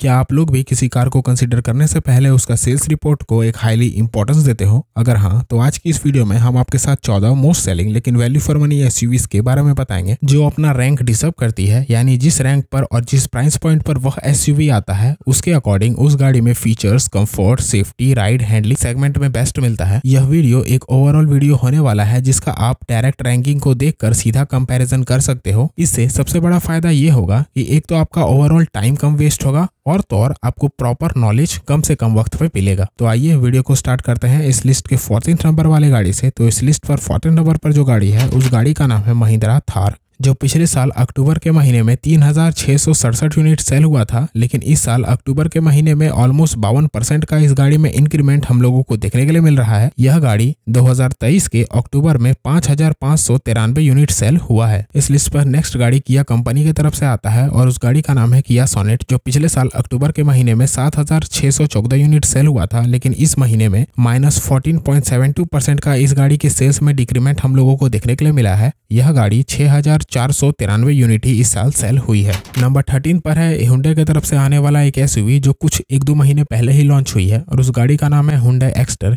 क्या आप लोग भी किसी कार को कंसीडर करने से पहले उसका सेल्स रिपोर्ट को एक हाईली इंपॉर्टेंस देते हो? अगर हाँ, तो आज की इस वीडियो में हम आपके साथ 14 मोस्ट सेलिंग लेकिन वैल्यू फॉर मनी एसयूवीज के बारे में बताएंगे जो अपना रैंक डिजर्व करती है, यानी जिस रैंक पर और जिस प्राइस पॉइंट पर वह एसयूवी आता है उसके अकॉर्डिंग उस गाड़ी में features, comfort, safety, ride, handling segment में बेस्ट मिलता है। यह वीडियो एक ओवरऑल वीडियो होने वाला है जिसका आप डायरेक्ट रैंकिंग को देखकर सीधा कंपेरिजन कर सकते हो। इससे सबसे बड़ा फायदा ये होगा कि एक तो आपका ओवरऑल टाइम कम वेस्ट होगा और तो और आपको प्रॉपर नॉलेज कम से कम वक्त पे मिलेगा। तो आइए वीडियो को स्टार्ट करते हैं इस लिस्ट के 14 नंबर वाले गाड़ी से। तो इस लिस्ट पर 14 नंबर पर जो गाड़ी है उस गाड़ी का नाम है महिंद्रा थार, जो पिछले साल अक्टूबर के महीने में 3,667 यूनिट सेल हुआ था, लेकिन इस साल अक्टूबर के महीने में ऑलमोस्ट 52% का इस गाड़ी में इंक्रीमेंट हम लोगों को देखने के लिए मिल रहा है। यह गाड़ी 2023 के अक्टूबर में 5,593 यूनिट सेल हुआ है। इस लिस्ट पर नेक्स्ट गाड़ी किया कंपनी की तरफ से आता है और उस गाड़ी का नाम है किया सोनेट, जो पिछले साल अक्टूबर के महीने में 7,614 यूनिट सेल हुआ था, लेकिन इस महीने में -14.72% का इस गाड़ी के सेल्स में डिक्रीमेंट हम लोगों को देखने के लिए मिला है। यह गाड़ी 6,493 यूनिट ही इस साल सेल हुई है। नंबर 13 पर है हुंडई की तरफ से आने वाला एक एसयूवी जो कुछ 1-2 महीने पहले ही लॉन्च हुई है और उस गाड़ी का नाम है हुंडई एक्सटर।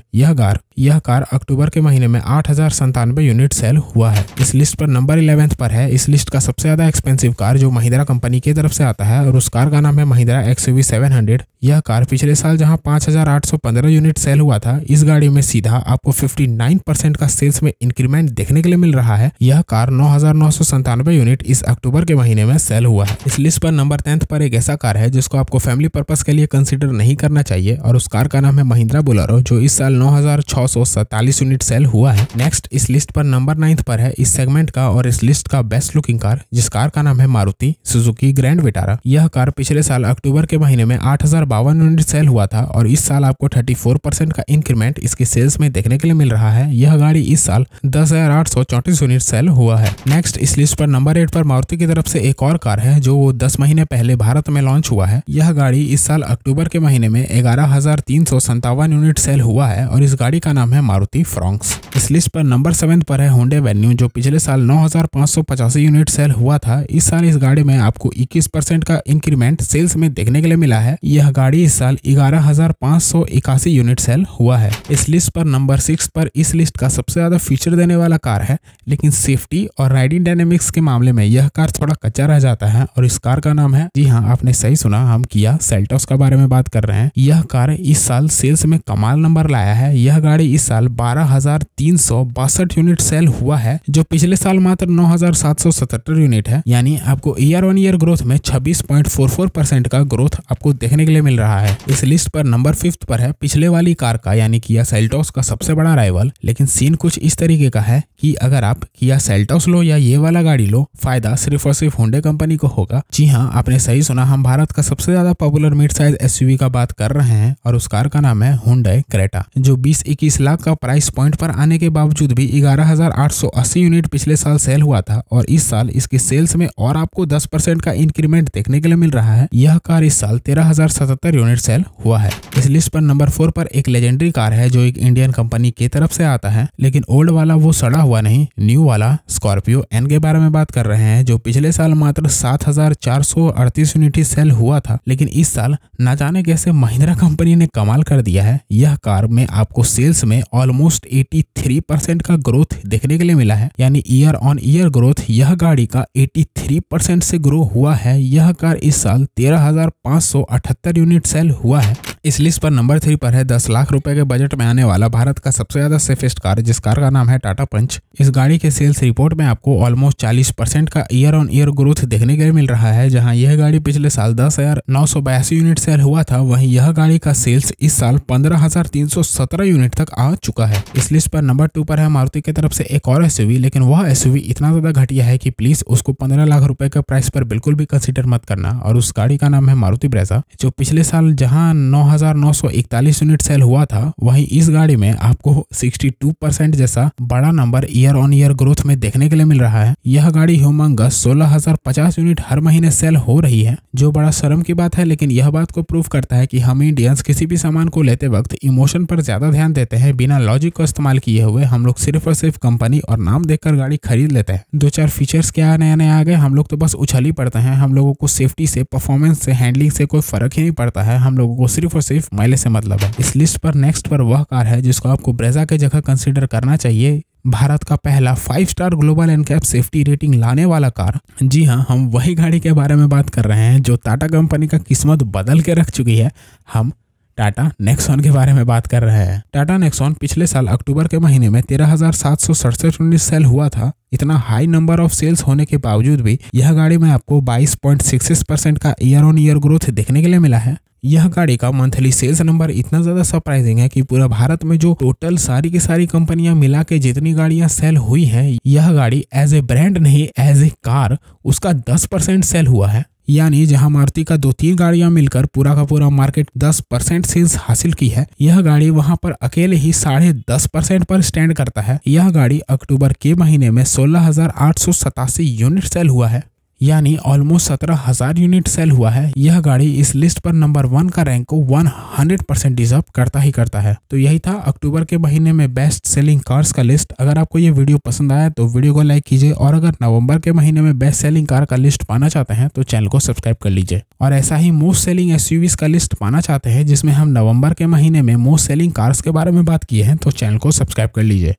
यह कार अक्टूबर के महीने में 8,097 यूनिट सेल हुआ है। इस लिस्ट पर नंबर 11 पर है इस लिस्ट का सबसे ज्यादा एक्सपेंसिव कार जो महिंद्रा कंपनी की तरफ से आता है और उस कार का नाम है महिंद्रा XUV700। यह कार पिछले साल जहाँ 5,815 यूनिट सेल हुआ था, इस गाड़ी में सीधा आपको 59% का सेल्स में इंक्रीमेंट देखने के लिए मिल रहा है। यह कार 9,997 यूनिट इस अक्टूबर के महीने में सेल हुआ है। इस लिस्ट पर नंबर 10 पर एक ऐसा कार है जिसको आपको फैमिली पर्पस के लिए कंसीडर नहीं करना चाहिए और उस कार का नाम है महिंद्रा बुलरो, जो इस साल 9,647 यूनिट सेल हुआ है। नेक्स्ट इस लिस्ट पर नंबर 9 पर है इस सेगमेंट का और इस लिस्ट का बेस्ट लुकिंग कार, जिस कार का नाम है मारुति सुजुकी ग्रैंड विटारा। यह कार पिछले साल अक्टूबर के महीने में 8,052 यूनिट सेल हुआ था और इस साल आपको 34% का इंक्रीमेंट इसके सेल्स में देखने के लिए मिल रहा है। यह गाड़ी इस साल 10,834 यूनिट सेल हुआ है। नेक्स्ट इस लिस्ट पर नंबर 8 पर मारुति की तरफ से एक और कार है जो 10 महीने पहले भारत में लॉन्च हुआ है। यह गाड़ी इस साल अक्टूबर के महीने में 11,357 यूनिट सेल हुआ है और इस गाड़ी का नाम है मारुति फ्रॉन्क्स। इस लिस्ट पर नंबर 7 पर है होंडा वेन्यू, जो पिछले साल 9,585 यूनिट सेल हुआ था। इस साल इस गाड़ी में आपको 21% का इंक्रीमेंट सेल्स में देखने के लिए मिला है। यह गाड़ी इस साल 11,581 यूनिट सेल हुआ है। इस लिस्ट पर नंबर 6 पर इस लिस्ट का सबसे ज्यादा फीचर देने वाला कार है, लेकिन सेफ्टी और राइडिंग डायनेमिक्स के मामले में यह कार थोड़ा कच्चा रह जाता है और इस कार का नाम है, जी हाँ आपने सही सुना, हम किया सेल्टोस के बारे में बात कर रहे हैं। यह कार इस साल सेल्स में कमाल नंबर लाया है। यह गाड़ी इस साल 12,362 यूनिट सेल हुआ है, जो पिछले साल मात्र 9,777 यूनिट है, यानी आपको ईयर-ऑन-ईयर ग्रोथ में 26.44% का ग्रोथ आपको देखने के लिए मिल रहा है। इस लिस्ट पर नंबर 5 पर है पिछले वाली कार का, यानी किया सेल्टोस का सबसे बड़ा राइवल, लेकिन सीन कुछ इस तरीके का है कि अगर आप किया सेल्टोस लो या ये वाला गाड़ी लो, फायदा सिर्फ और सिर्फ होंडा कंपनी को होगा। जी हाँ आपने सही सुना, हम भारत का सबसे ज्यादा पॉपुलर मिड साइज एसयूवी का बात कर रहे हैं और उस कार का नाम है हुंडई क्रेटा, जो 20-21 लाख का प्राइस पॉइंट पर आने के बावजूद भी 11,880 यूनिट पिछले साल सेल हुआ था और इस साल इसके सेल्स में और आपको 10% का इंक्रीमेंट देखने के लिए मिल रहा है। यह कार इस साल 13,077 यूनिट सेल हुआ है। इस लिस्ट पर नंबर 4 पर एक लेजेंडरी कार है जो एक इंडियन कंपनी की तरफ से आता है, लेकिन ओल्ड वाला वो सड़ा हुआ नहीं, न्यू वाला स्कॉर्पियो एन के बारे में बात कर रहे हैं, जो पिछले साल मात्र 7,438 यूनिट ही सेल हुआ था, लेकिन इस साल ना जाने कैसे महिंद्रा कंपनी ने कमाल कर दिया है। यह कार में आपको सेल्स में ऑलमोस्ट 83% का ग्रोथ देखने के लिए मिला है, यानी ईयर ऑन ईयर ग्रोथ यह गाड़ी का 83% से ग्रो हुआ है। यह कार इस साल 13,578 यूनिट सेल हुआ है। इस लिस्ट पर नंबर 3 पर है 10 लाख रुपए के बजट में आने वाला भारत का सबसे ज्यादा सेफेस्ट कार, जिस कार का नाम है टाटा पंच। इस गाड़ी के सेल्स रिपोर्ट में आपको ऑलमोस्ट 40% का ईयर ऑन ईयर ग्रोथ देखने के लिए मिल रहा है। जहां यह गाड़ी पिछले साल 10,982 यूनिट सेल हुआ था, वहीं यह गाड़ी का सेल्स इस साल 15,317 यूनिट तक आ चुका है। इस लिस्ट पर नंबर 2 पर है मारुति की तरफ से एक और एसयूवी, लेकिन वह एसयूवी इतना ज्यादा घटिया है कि प्लीज उसको 15 लाख रुपए के प्राइस पर बिल्कुल भी कंसिडर मत करना और उस गाड़ी का नाम है मारुति ब्रैजा, जो पिछले साल जहाँ 9 9,941 यूनिट सेल हुआ था, वहीं इस गाड़ी में आपको 62% जैसा बड़ा number year on year growth में देखने के लिए मिल रहा है। यह गाड़ी ह्यूमंगस 16,050 यूनिट हर महीने सेल हो रही है, जो बड़ा शर्म की बात है, लेकिन यह बात को प्रूफ करता है कि हम इंडियंस किसी भी सामान को लेते वक्त इमोशन पर ज्यादा ध्यान देते हैं। बिना लॉजिक को इस्तेमाल किए हुए हम लोग सिर्फ और सिर्फ कंपनी और नाम देखकर गाड़ी खरीद लेते हैं। दो चार फीचर्स क्या नया नया आ गए, हम लोग तो बस उछल ही पड़ते हैं। हम लोगों को सेफ्टी से, परफॉर्मेंस से, हैंडलिंग से कोई फर्क ही नहीं पड़ता है। हम लोगों को सिर्फ और सिर्फ माइलेज से मतलब है। इस लिस्ट पर नेक्स्ट पर वह कार है जिसको आपको ब्रैजा की जगह कंसिडर करना चाहिए। भारत का पहला 5 star global NCAP safety rating लाने वाला कार। जी हाँ, हम वही गाड़ी के बारे में बात कर रहे हैं जो टाटा कंपनी का किस्मत बदल के रख चुकी है। हम टाटा नेक्सॉन के बारे में बात कर रहे हैं। टाटा नेक्सॉन पिछले साल अक्टूबर के महीने में 13,767 यूनिट सेल हुआ था। इतना हाई नंबर ऑफ सेल्स होने के बावजूद भी यह गाड़ी में आपको 22.66% का ईयर ऑन ईयर ग्रोथ देखने के लिए मिला है। यह गाड़ी का मंथली सेल्स नंबर इतना ज्यादा सरप्राइजिंग है कि पूरा भारत में जो टोटल सारी की सारी कंपनियां मिला के जितनी गाड़ियां सेल हुई हैं, यह गाड़ी एज ए ब्रांड नहीं एज ए कार उसका 10% सेल हुआ है। यानी जहां मारुति का 2-3 गाड़ियां मिलकर पूरा का पूरा मार्केट 10% सेल्स हासिल की है, यह गाड़ी वहां पर अकेले ही 10.5% पर स्टैंड करता है। यह गाड़ी अक्टूबर के महीने में 16,887 यूनिट सेल हुआ है, यानी ऑलमोस्ट 17,000 यूनिट सेल हुआ है। यह गाड़ी इस लिस्ट पर नंबर 1 का रैंक को 100% डिजर्व करता ही करता है। तो यही था अक्टूबर के महीने में बेस्ट सेलिंग कार्स का लिस्ट। अगर आपको ये वीडियो पसंद आया तो वीडियो को लाइक कीजिए, और अगर नवंबर के महीने में बेस्ट सेलिंग कार का लिस्ट पाना चाहते हैं तो चैनल को सब्सक्राइब कर लीजिए। और ऐसा ही मोस्ट सेलिंग एसयूवीज का लिस्ट पाना चाहते हैं जिसमें हम नवम्बर के महीने में मोस्ट सेलिंग कार्स के बारे में बात किए हैं तो चैनल को सब्सक्राइब कर लीजिए।